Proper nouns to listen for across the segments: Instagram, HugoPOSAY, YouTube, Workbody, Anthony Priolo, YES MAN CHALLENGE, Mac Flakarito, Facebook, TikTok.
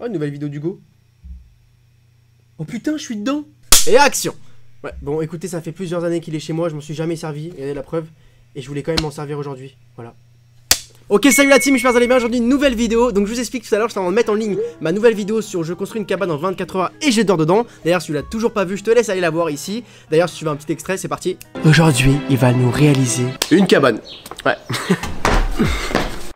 Oh, une nouvelle vidéo d'Hugo. Oh putain, je suis dedans. Et action. Ouais, bon, écoutez, ça fait plusieurs années qu'il est chez moi, je m'en suis jamais servi, regardez la preuve. Et je voulais quand même m'en servir aujourd'hui, voilà. Ok, salut la team, j'espère que vous allez bien. Aujourd'hui, une nouvelle vidéo. Donc je vous explique tout à l'heure, je suis en train de mettre en ligne ma nouvelle vidéo sur je construis une cabane en 24 heures et je dors dedans. D'ailleurs, si tu l'as toujours pas vu, je te laisse aller la voir ici. D'ailleurs, si tu veux un petit extrait, c'est parti. Aujourd'hui, il va nous réaliser une cabane. Ouais.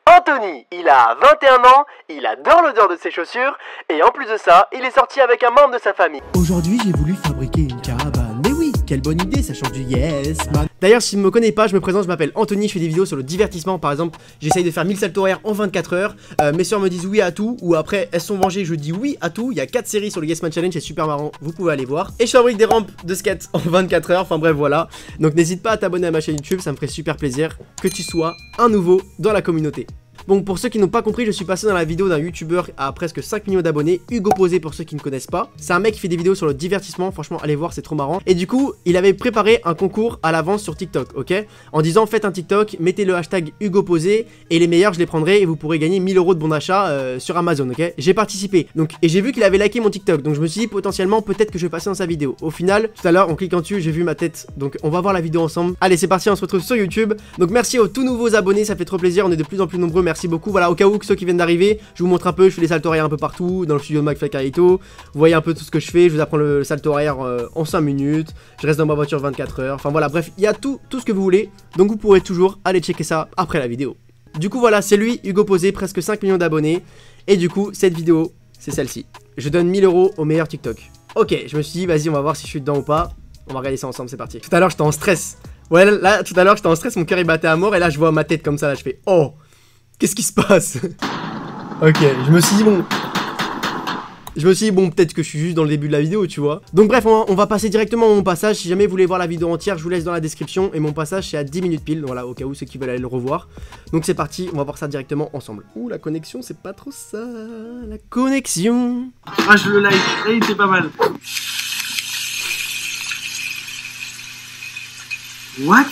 Anthony, il a 21 ans, il adore l'odeur de ses chaussures et en plus de ça, il est sorti avec un membre de sa famille. Aujourd'hui, j'ai voulu fabriquer une cabane. Mais oui, quelle bonne idée, ça change du yes man. D'ailleurs, si tu ne me connais pas, je me présente, je m'appelle Anthony, je fais des vidéos sur le divertissement, par exemple, j'essaye de faire 1000 saltos horaires en 24 heures, mes soeurs me disent oui à tout, ou après, elles sont vengées, je dis oui à tout, il y a 4 séries sur le Yes Man Challenge, c'est super marrant, vous pouvez aller voir. Et je fabrique des rampes de skate en 24 heures, enfin bref, voilà. Donc n'hésite pas à t'abonner à ma chaîne YouTube, ça me ferait super plaisir que tu sois un nouveau dans la communauté. Bon, pour ceux qui n'ont pas compris, je suis passé dans la vidéo d'un youtubeur à presque 5 millions d'abonnés, HugoPOSAY pour ceux qui ne connaissent pas. C'est un mec qui fait des vidéos sur le divertissement, franchement allez voir, c'est trop marrant. Et du coup, il avait préparé un concours à l'avance sur TikTok, ok? En disant faites un TikTok, mettez le hashtag HugoPOSAY et les meilleurs je les prendrai et vous pourrez gagner 1000 € de bon d'achat sur Amazon, ok? J'ai participé, donc, et j'ai vu qu'il avait liké mon TikTok, donc je me suis dit potentiellement peut-être que je vais passer dans sa vidéo. Au final, tout à l'heure en cliquant dessus, j'ai vu ma tête, donc on va voir la vidéo ensemble. Allez, c'est parti, on se retrouve sur YouTube. Donc merci aux tout nouveaux abonnés, ça fait trop plaisir, on est de plus en plus nombreux. Merci beaucoup, voilà, au cas où que ceux qui viennent d'arriver, je vous montre un peu, je fais les saltos arrière un peu partout, dans le studio de Mac Flakarito, vous voyez un peu tout ce que je fais, je vous apprends le salto arrière en 5 minutes, je reste dans ma voiture 24 heures, enfin voilà, bref, il y a tout ce que vous voulez, donc vous pourrez toujours aller checker ça après la vidéo. Du coup voilà, c'est lui, HugoPOSAY, presque 5 millions d'abonnés, et du coup, cette vidéo, c'est celle-ci. Je donne 1000 € au meilleur TikTok. Ok, je me suis dit, vas-y, on va voir si je suis dedans ou pas, on va regarder ça ensemble, c'est parti. Tout à l'heure, j'étais en stress, ouais, là, tout à l'heure, j'étais en stress, mon cœur il battait à mort, et là, je vois ma tête comme ça, là, je fais, oh! Qu'est-ce qui se passe? Ok, je me suis dit bon, peut-être que je suis juste dans le début de la vidéo, tu vois. Donc bref, on va passer directement à mon passage. Si jamais vous voulez voir la vidéo entière, je vous laisse dans la description. Et mon passage, c'est à 10 minutes pile, voilà, au cas où ceux qui veulent aller le revoir. Donc c'est parti, on va voir ça directement ensemble. Ouh, la connexion, c'est pas trop ça, la connexion. Ah, je le like, hey, c'est pas mal. What?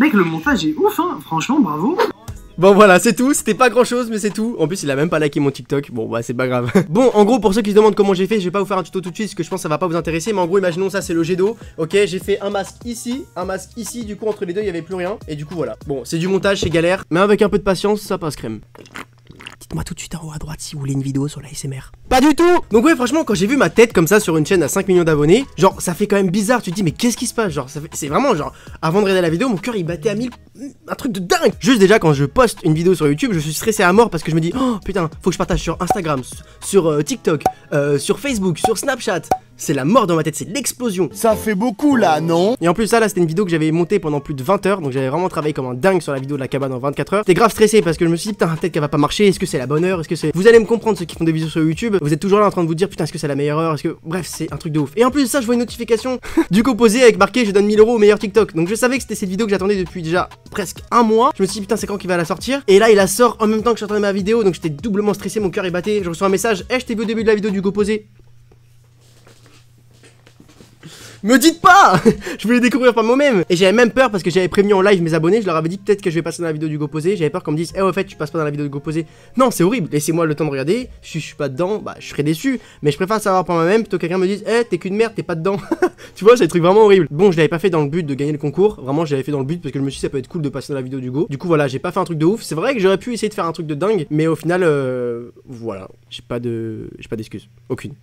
Mec, le montage est ouf, hein, franchement, bravo. Bon voilà, c'est tout, c'était pas grand chose mais c'est tout. En plus il a même pas liké mon TikTok, bon bah c'est pas grave. Bon, en gros, pour ceux qui se demandent comment j'ai fait, je vais pas vous faire un tuto tout de suite parce que je pense que ça va pas vous intéresser. Mais en gros, imaginons ça, c'est le jet d'eau. Ok, j'ai fait un masque ici, du coup entre les deux il y avait plus rien. Et du coup voilà, bon c'est du montage, c'est galère. Mais avec un peu de patience, ça passe crème. Dites-moi tout de suite en haut à droite si vous voulez une vidéo sur l'ASMR. Pas du tout. Donc ouais, franchement, quand j'ai vu ma tête comme ça sur une chaîne à 5 millions d'abonnés, genre ça fait quand même bizarre, tu te dis mais qu'est-ce qui se passe, genre c'est vraiment genre, avant de regarder la vidéo, mon cœur il battait à 1000, un truc de dingue. Juste déjà quand je poste une vidéo sur YouTube, je suis stressé à mort parce que je me dis oh putain, faut que je partage sur Instagram, sur TikTok, sur Facebook, sur Snapchat. C'est la mort dans ma tête, c'est l'explosion. Ça fait beaucoup là, non? Et en plus ça là, c'était une vidéo que j'avais montée pendant plus de 20 heures, donc j'avais vraiment travaillé comme un dingue sur la vidéo de la cabane en 24 heures. J'étais grave stressé parce que je me suis dit putain, peut-être qu'elle va pas marcher, est-ce que c'est la bonne heure, est-ce que c'est... Vous allez me comprendre ceux qui font des vidéos sur YouTube, vous êtes toujours là en train de vous dire putain, est-ce que c'est la meilleure heure, est-ce que... Bref, c'est un truc de ouf. Et en plus de ça, je vois une notification du HugoPOSAY avec marqué je donne 1000 € au meilleur TikTok. Donc je savais que c'était cette vidéo que j'attendais depuis déjà presque un mois. Je me suis dit putain, c'est quand qu'il va la sortir? Et là il la sort en même temps que j'entendais ma vidéo, donc j'étais doublement stressé, mon cœur est batté. Je reçois un message, hey, je t'ai vu au début de la vidéo du HugoPOSAY. Me dites pas. Je voulais découvrir par moi-même. Et j'avais même peur parce que j'avais prévenu en live mes abonnés. Je leur avais dit peut-être que je vais passer dans la vidéo du HugoPOSAY. J'avais peur qu'on me dise eh, au fait tu passes pas dans la vidéo du HugoPOSAY. Non, c'est horrible, laissez-moi le temps de regarder. Si je suis pas dedans, bah je serais déçu. Mais je préfère savoir par moi-même plutôt que quelqu'un me dise eh, t'es qu'une merde, t'es pas dedans. Tu vois, c'est des trucs vraiment horribles. Bon, je l'avais pas fait dans le but de gagner le concours. Vraiment, je l'avais fait dans le but parce que je me suis dit ça peut être cool de passer dans la vidéo du Go. Du coup voilà, j'ai pas fait un truc de ouf. C'est vrai que j'aurais pu essayer de faire un truc de dingue, mais au final voilà, j'ai pas d'excuse, aucune.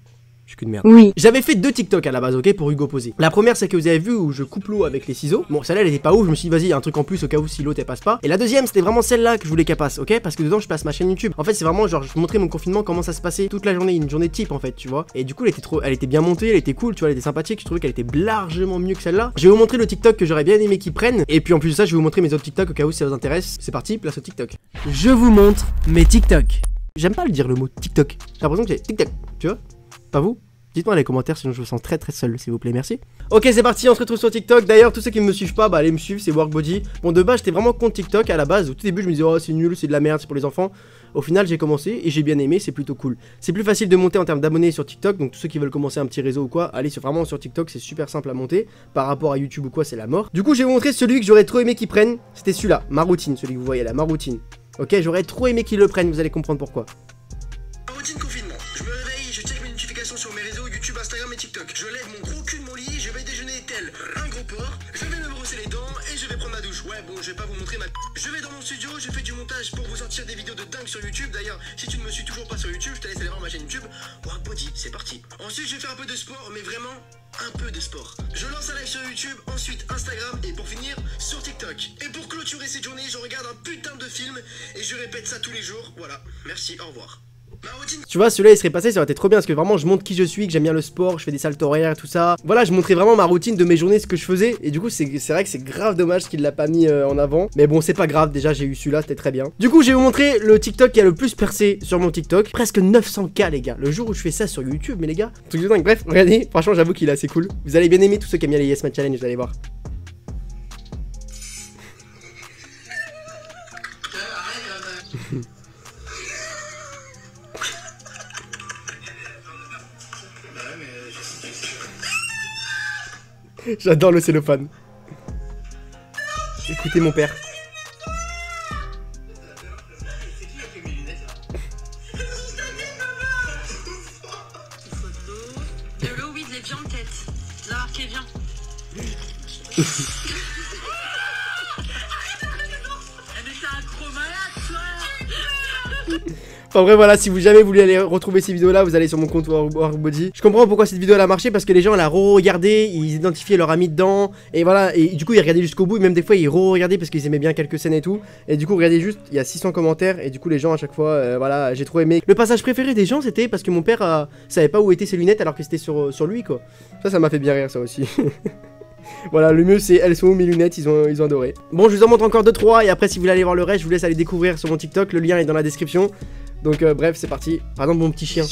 Je suis qu'une merde. Oui. J'avais fait 2 TikTok à la base, ok, pour HugoPOSAY. La première, c'est que vous avez vu où je coupe l'eau avec les ciseaux. Bon, celle-là, elle était pas ouf. Je me suis dit, vas-y, un truc en plus au cas où si l'eau elle passe pas. Et la deuxième, c'était vraiment celle-là que je voulais qu'elle passe, ok, parce que dedans, je passe ma chaîne YouTube. En fait, c'est vraiment genre, je vous montrais mon confinement, comment ça se passait toute la journée, une journée type en fait, tu vois. Et du coup, elle était bien montée, elle était cool, tu vois, elle était sympathique. Je trouvais qu'elle était largement mieux que celle-là. Je vais vous montrer le TikTok que j'aurais bien aimé qu'ils prennent. Et puis en plus de ça, je vais vous montrer mes autres TikTok au cas où ça vous intéresse. C'est parti, place au TikTok. Je vous montre mes TikTok. J'aime pas le dire le mot TikTok. J'ai l'impression que j'ai TikTok, tu vois. Pas vous? Dites-moi dans les commentaires, sinon je me sens très très seul, s'il vous plaît, merci. Ok, c'est parti, on se retrouve sur TikTok. D'ailleurs, tous ceux qui me suivent pas, bah allez me suivre, c'est Workbody. Bon, de base, j'étais vraiment contre TikTok à la base. Au tout début, je me disais, oh, c'est nul, c'est de la merde, c'est pour les enfants. Au final, j'ai commencé et j'ai bien aimé, c'est plutôt cool. C'est plus facile de monter en termes d'abonnés sur TikTok, donc tous ceux qui veulent commencer un petit réseau ou quoi, allez vraiment sur TikTok, c'est super simple à monter. Par rapport à YouTube ou quoi, c'est la mort. Du coup, je vais vous montrer celui que j'aurais trop aimé qu'ils prennent, c'était celui-là, ma routine, celui que vous voyez là, ma routine. Ok, j'aurais trop aimé qu'ils le prennent, vous allez comprendre pourquoi. Routine confinement. Je me réveille, je check mes notifications sur mes réseaux YouTube, Instagram et TikTok. Je lève mon gros cul de mon lit, je vais déjeuner tel un gros porc. Je vais me brosser les dents et je vais prendre ma douche. Ouais, bon, je vais pas vous montrer ma... Je vais dans mon studio, je fais du montage pour vous sortir des vidéos de dingue sur YouTube. D'ailleurs, si tu ne me suis toujours pas sur YouTube, je te laisse aller voir ma chaîne YouTube. Workbody, c'est parti. Ensuite, je vais faire un peu de sport, mais vraiment... un peu de sport. Je lance un live sur YouTube, ensuite Instagram et pour finir sur TikTok. Et pour clôturer cette journée, je regarde un putain de film et je répète ça tous les jours. Voilà, merci, au revoir. Ma routine... Tu vois, celui-là il serait passé, ça aurait été trop bien parce que vraiment je montre qui je suis, que j'aime bien le sport, je fais des saltos horaires et tout ça. Voilà, je montrais vraiment ma routine de mes journées, ce que je faisais. Et du coup, c'est vrai que c'est grave dommage qu'il l'a pas mis en avant. Mais bon, c'est pas grave, déjà j'ai eu celui-là, c'était très bien. Du coup, je vais vous montrer le TikTok qui a le plus percé sur mon TikTok. Presque 900K, les gars. Le jour où je fais ça sur YouTube, mais les gars, truc de dingue. Bref, regardez, franchement, j'avoue qu'il est assez cool. Vous allez bien aimer tous ceux qui aiment bien les Yes Man Challenge, vous allez voir. J'adore le cellophane. Écoutez mon père. De l'eau, oui, les viandes tête. Là, qui est bien. Enfin bref, voilà, si vous jamais voulez aller retrouver ces vidéos là, vous allez sur mon compte Workbody. Je comprends pourquoi cette vidéo elle a marché, parce que les gens la re-regardaient, ils identifiaient leur ami dedans. Et voilà, et du coup ils regardaient jusqu'au bout, et même des fois ils re-regardaient parce qu'ils aimaient bien quelques scènes et tout. Et du coup regardez juste, il y a 600 commentaires, et du coup les gens à chaque fois, voilà, j'ai trop aimé. Le passage préféré des gens c'était parce que mon père savait pas où étaient ses lunettes alors que c'était sur lui quoi. Ça m'a fait bien rire ça aussi. Voilà, le mieux c'est elles sont où mes lunettes, ils ont adoré. Bon, je vous en montre encore 2-3 et après si vous voulez aller voir le reste, je vous laisse aller découvrir sur mon TikTok, le lien est dans la description. Donc bref, c'est parti. Par exemple, mon petit chien.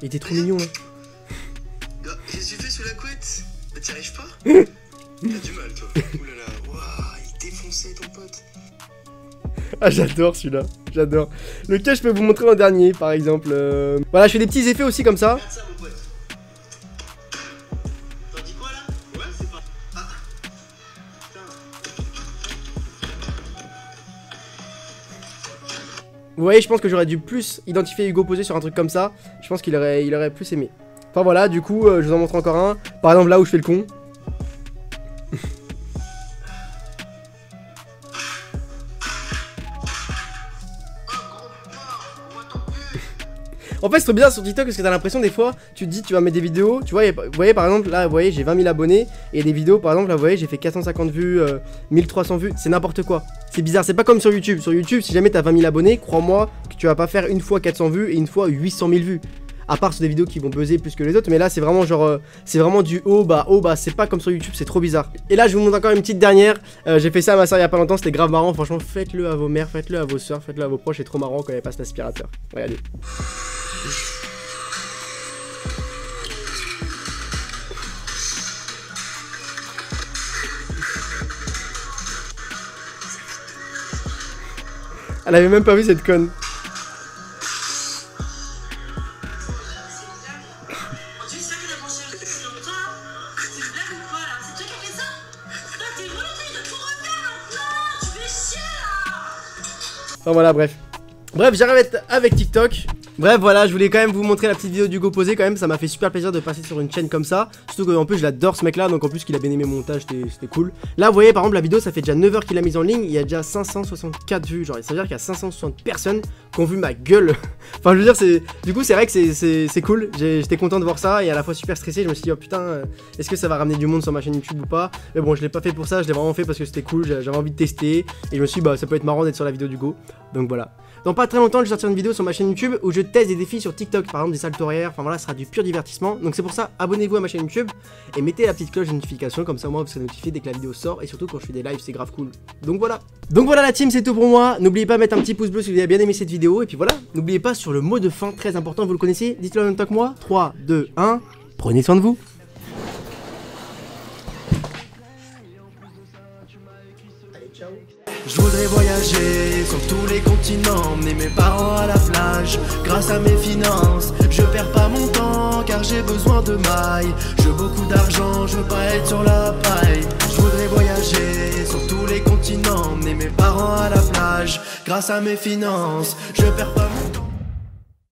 Il était trop mignon, hein. Je suis fait sous la couette. Bah t'y arrives pas. T'as du mal toi. Oulala, waouh, il défonçait ton pote. Ah j'adore celui-là, j'adore. Lequel je peux vous montrer en dernier par exemple. Voilà, je fais des petits effets aussi comme ça. Regarde ça mon pote. Vous voyez, je pense que j'aurais dû plus identifier HugoPOSAY sur un truc comme ça. Je pense qu'il aurait plus aimé. Enfin voilà, du coup, je vous en montre encore un. Par exemple, là où je fais le con. En fait, c'est trop bizarre sur TikTok parce que t'as l'impression des fois, tu te dis, tu vas mettre des vidéos. Tu vois, vous voyez, par exemple, là, vous voyez, j'ai 20 000 abonnés. Et des vidéos, par exemple, là, vous voyez, j'ai fait 450 vues, 1300 vues. C'est n'importe quoi. C'est bizarre, c'est pas comme sur YouTube. Sur YouTube, si jamais t'as 20 000 abonnés, crois-moi que tu vas pas faire une fois 400 vues et une fois 800 000 vues. À part sur des vidéos qui vont buzzer plus que les autres. Mais là, c'est vraiment genre, c'est vraiment du haut, bas. C'est pas comme sur YouTube, c'est trop bizarre. Et là, je vous montre encore une petite dernière. J'ai fait ça à ma soeur il y a pas longtemps, c'était grave marrant. Franchement, faites-le à vos mères, faites-le à vos soeurs, faites-le à vos proches. C'est trop marrant quand il passe l'aspirateur. Regardez. Elle avait même pas vu cette conne. Enfin voilà, bref, j'arrête avec TikTok. Bref, voilà, je voulais quand même vous montrer la petite vidéo d'HugoPOSAY quand même, ça m'a fait super plaisir de passer sur une chaîne comme ça. Surtout qu'en plus, je l'adore ce mec-là, donc en plus qu'il a bien aimé mon montage, c'était cool. Là, vous voyez, par exemple, la vidéo, ça fait déjà 9 heures qu'il a mise en ligne, il y a déjà 564 vues, genre, ça veut dire qu'il y a 560 personnes qui ont vu ma gueule. Enfin, je veux dire, du coup, c'est vrai que c'est cool, j'étais content de voir ça, et à la fois super stressé, je me suis dit, oh putain, est-ce que ça va ramener du monde sur ma chaîne YouTube ou pas? Mais bon, je l'ai pas fait pour ça, je l'ai vraiment fait parce que c'était cool, j'avais envie de tester, et je me suis dit, bah, ça peut être marrant d'être sur la vidéo d'Hugo, donc voilà. Dans pas très longtemps, je vais sortir une vidéo sur ma chaîne YouTube où je teste des défis sur TikTok, par exemple des saltos arrière. Enfin voilà, ça sera du pur divertissement. Donc c'est pour ça, abonnez-vous à ma chaîne YouTube et mettez la petite cloche de notification, comme ça au moins vous serez notifié dès que la vidéo sort et surtout quand je fais des lives, c'est grave cool. Donc voilà la team, c'est tout pour moi. N'oubliez pas de mettre un petit pouce bleu si vous avez bien aimé cette vidéo et puis voilà, n'oubliez pas sur le mot de fin très important, vous le connaissez, dites-le en même temps que moi. 3, 2, 1, prenez soin de vous. Je voudrais voyager sur tous les continents, emmener mes parents à la plage. Grâce à mes finances, je perds pas mon temps car j'ai besoin de mailles. Je veux beaucoup d'argent, je veux pas être sur la paille. Je voudrais voyager sur tous les continents, emmener mes parents à la plage. Grâce à mes finances, je perds pas mon temps.